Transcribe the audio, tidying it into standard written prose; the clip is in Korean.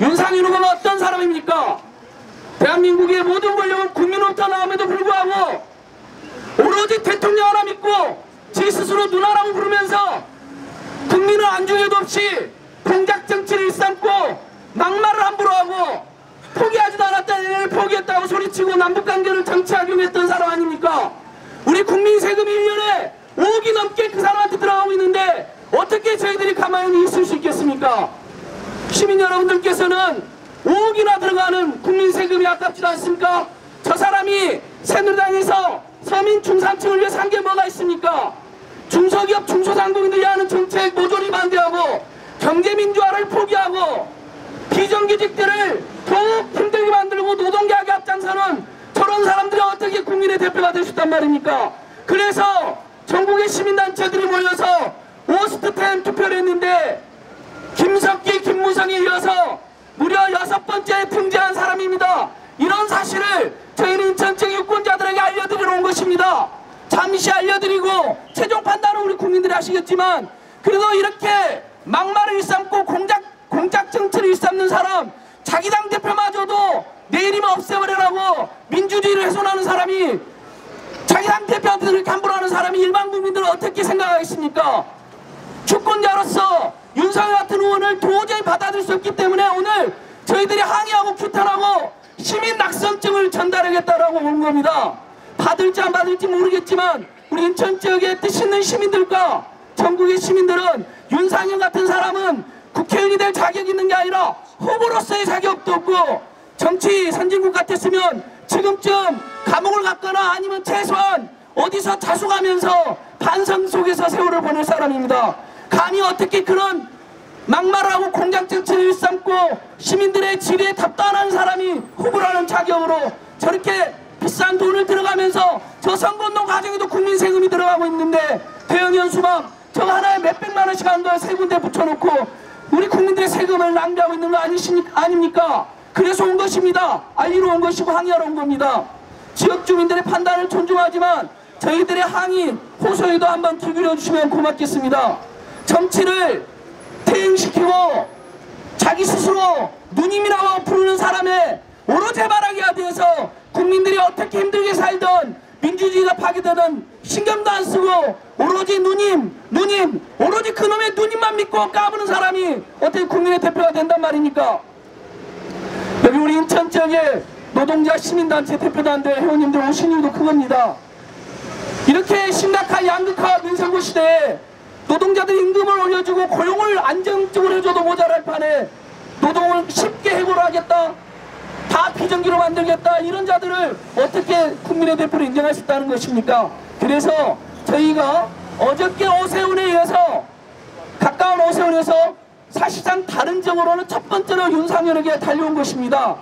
윤상현 후보는 어떤 사람입니까? 대한민국의 모든 권력은 국민으로부터 나옴에도 불구하고 오로지 대통령 하나 믿고 지 스스로 누나라고 부르면서 국민을 안중에도 없이 공작 정치를 일삼고 막말을 함부로 하고 포기하지도 않았다는 애를 포기했다고 소리치고 남북관계를 정치하기로 했던 사람 아닙니까? 우리 국민 세금이 1년에 5억이 넘게 그 사람한테 들어가고 있는데 어떻게 저희들이 가만히 있을 수 있겠습니까? 시민 여러분들께서는 5억이나 들어가는 국민 세금이 아깝지도 않습니까? 저 사람이 새누리당에서 서민 중산층을 위해 산 게 뭐가 있습니까? 중소기업 중소상공인들이 하는 정책 모조리 반대하고 경제민주화를 포기하고 비정규직들을 더욱 힘들게 만들고 노동계약에 앞장서는 저런 사람들이 어떻게 국민의 대표가 될 수 있단 말입니까? 그래서 전국의 시민단체들이 모여서 오스트텐 투표를 했는데 김석기, 김무성에 이어서 무려 6번째 등재한 사람입니다. 이런 사실을 저희는 인천청 유권자들에게 알려드리러 온 것입니다. 잠시 알려드리고 최종 판단은 우리 국민들이 하시겠지만 그래도 이렇게 막말을 일삼고 공작 정치를 일삼는 사람, 자기 당 대표마저도 내일이면 없애버리라고 민주주의를 훼손하는 사람이, 자기 당 대표한테 그렇게 함부로 하는 사람이 일반 국민들은 어떻게 생각하겠습니까? 주권자로서 윤상현 같은 의원을 도저히 받아들일 수 없기 때문에 오늘 저희들이 항의하고 규탄하고 시민 낙선증을 전달하겠다라고 온 겁니다. 받을지 안 받을지 모르겠지만 우리 인천 지역의 뜻 있는 시민들과 전국의 시민들은 윤상현 같은 사람은 국회의원이 될 자격이 있는 게 아니라 후보로서의 자격도 없고, 정치 선진국 같았으면 지금쯤 감옥을 갔거나 아니면 최소한 어디서 자수가면서 반성 속에서 세월을 보낼 사람입니다. 감히 어떻게 그런 막말하고 공작정치를 일삼고 시민들의 질의에 답도 안 하는 사람이 후보라는 자격으로 저렇게 비싼 돈을 들어가면서 저 선거운동 과정에도 국민 세금이 들어가고 있는데 대형현 수박 저 하나에 몇백만원씩 한 거 세 군데 붙여놓고 우리 국민들의 세금을 낭비하고 있는 거 아닙니까? 그래서 온 것입니다. 알리러 온 것이고 항의하러 온 겁니다. 지역 주민들의 판단을 존중하지만 저희들의 항의, 호소에도 한번 귀 기울여주시면 고맙겠습니다. 정치를 퇴행시키고 자기 스스로 누님이라고 부르는 사람의 오로지 해바라기 하대에서 국민들이 어떻게 힘들게 살던, 민주주의가 파괴되던 신경도 안 쓰고 오로지 누님, 오로지 그놈의 누님만 믿고 까부는 사람이 어떻게 국민의 대표가 된단 말입니까? 여기 우리 인천 지역의 노동자 시민단체 대표단대 회원님들 오신 이유도 그겁니다. 이렇게 심각한 양극화 민생고 시대에 노동자들 임금을 올려주고 고용을 안정적으로 해줘도 모자랄 판에 노동을 쉽게 해고를 하겠다, 다 비정규로 만들겠다, 이런 자들을 어떻게 국민의 대표로 인정할 수 있다는 것입니까? 그래서 저희가 어저께 오세훈에 이어서 가까운 오세훈에서 사실상 다른 지역으로는 첫 번째로 윤상현에게 달려온 것입니다.